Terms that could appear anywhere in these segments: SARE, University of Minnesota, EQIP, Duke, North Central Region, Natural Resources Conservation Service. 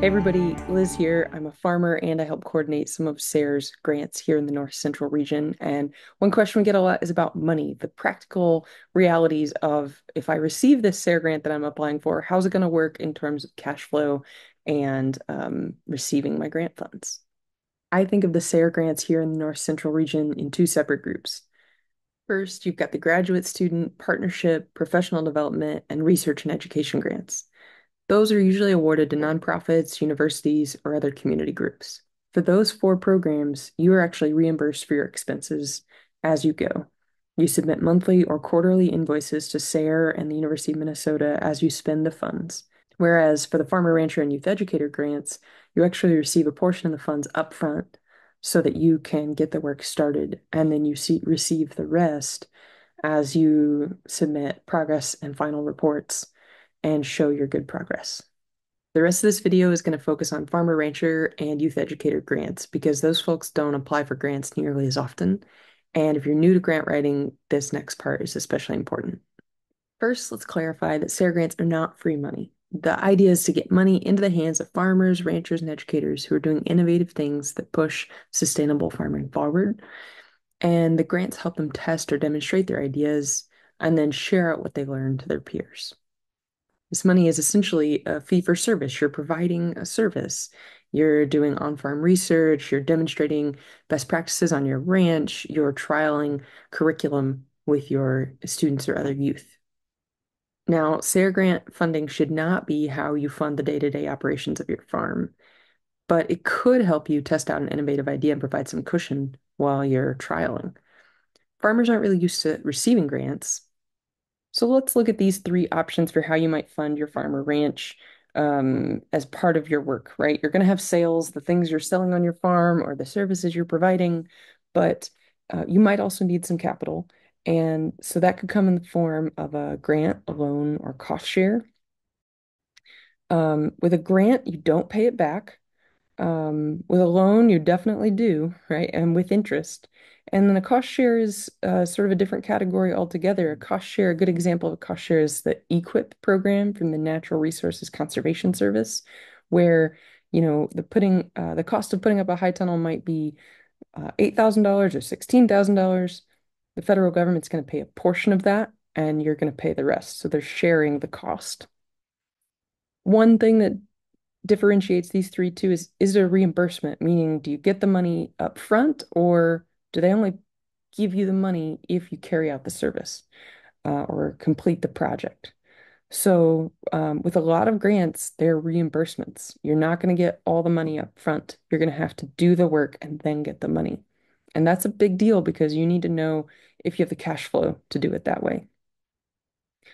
Hey everybody, Liz here. I'm a farmer and I help coordinate some of SARE's grants here in the North Central region. And one question we get a lot is about money, the practical realities of if I receive this SARE grant that I'm applying for, how's it going to work in terms of cash flow and receiving my grant funds? I think of the SARE grants here in the North Central region in two separate groups. First, you've got the graduate student, partnership, professional development, and research and education grants. Those are usually awarded to nonprofits, universities, or other community groups. For those four programs, you are actually reimbursed for your expenses as you go. You submit monthly or quarterly invoices to SARE and the University of Minnesota as you spend the funds. Whereas for the Farmer, Rancher, and Youth Educator grants, you actually receive a portion of the funds upfront so that you can get the work started, and then you receive the rest as you submit progress and final reports and show your good progress. The rest of this video is going to focus on Farmer, Rancher, and Youth Educator grants because those folks don't apply for grants nearly as often. And if you're new to grant writing, this next part is especially important. First, let's clarify that SARE grants are not free money. The idea is to get money into the hands of farmers, ranchers, and educators who are doing innovative things that push sustainable farming forward. And the grants help them test or demonstrate their ideas and then share out what they learned to their peers. This money is essentially a fee for service. You're providing a service. You're doing on-farm research. You're demonstrating best practices on your ranch. You're trialing curriculum with your students or other youth. Now, SARE grant funding should not be how you fund the day-to-day operations of your farm, but it could help you test out an innovative idea and provide some cushion while you're trialing. Farmers aren't really used to receiving grants, so let's look at these three options for how you might fund your farm or ranch as part of your work, right? You're going to have sales, the things you're selling on your farm or the services you're providing, but you might also need some capital. And so that could come in the form of a grant, a loan, or cost share. With a grant, you don't pay it back. With a loan, you definitely do, right? And with interest. And then a cost share is sort of a different category altogether. A cost share, a good example of a cost share is the EQIP program from the Natural Resources Conservation Service, where, you know, the cost of putting up a high tunnel might be $8,000 or $16,000. The federal government's going to pay a portion of that, and you're going to pay the rest. So they're sharing the cost. One thing that differentiates these three too is there a reimbursement, meaning do you get the money up front, or do they only give you the money if you carry out the service or complete the project? So with a lot of grants, they're reimbursements. You're not going to get all the money up front. You're going to have to do the work and then get the money. And that's a big deal because you need to know if you have the cash flow to do it that way.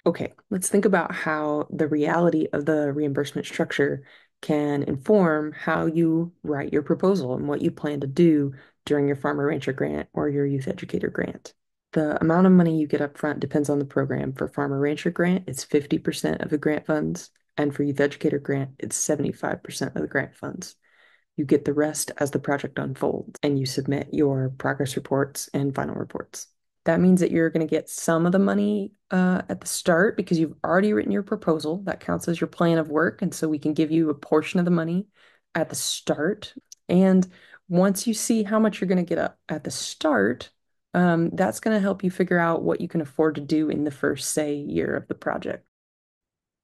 Okay, let's think about how the reality of the reimbursement structure can inform how you write your proposal and what you plan to do during your Farmer Rancher grant or your Youth Educator grant. The amount of money you get up front depends on the program. For Farmer Rancher grant, it's 50% of the grant funds, and for Youth Educator grant, it's 75% of the grant funds. You get the rest as the project unfolds, and you submit your progress reports and final reports. That means that you're going to get some of the money at the start because you've already written your proposal. That counts as your plan of work, and so we can give you a portion of the money at the start. And once you see how much you're going to get up at the start, that's going to help you figure out what you can afford to do in the first, say, year of the project.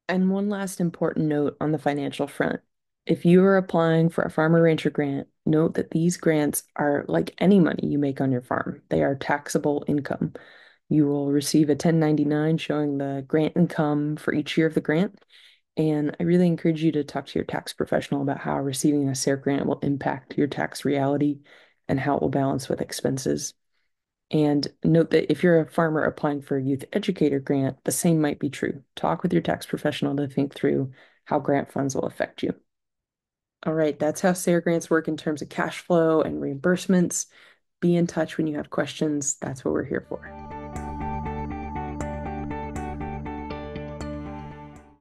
And one last important note on the financial front. If you are applying for a Farmer Rancher grant, note that these grants are like any money you make on your farm. They are taxable income. You will receive a 1099 showing the grant income for each year of the grant. And I really encourage you to talk to your tax professional about how receiving a SARE grant will impact your tax reality and how it will balance with expenses. And note that if you're a farmer applying for a Youth Educator grant, the same might be true. Talk with your tax professional to think through how grant funds will affect you. All right, that's how SARE grants work in terms of cash flow and reimbursements. Be in touch when you have questions. That's what we're here for.